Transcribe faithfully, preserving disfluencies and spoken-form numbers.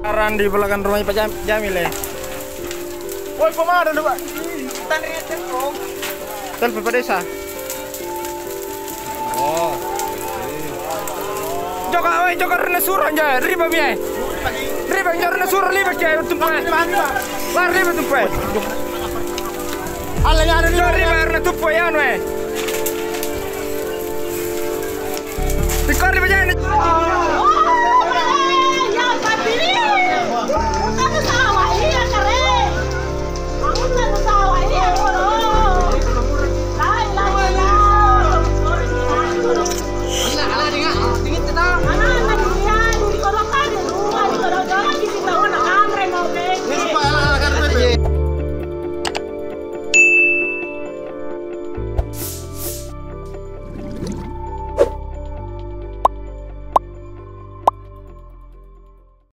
Sekarang di belakang rumahnya Pak Jamil ya. Woi, pemada dulu, Pak. Telepon Pak Desa. Oh. Joka woi, joka rene suruh aja, riba biay. Riba nyor rene suruh riba kiai tumpai. Lah riba tumpai. Allah ya rene riba rene tumpai ya woi. Dikor riba jangan.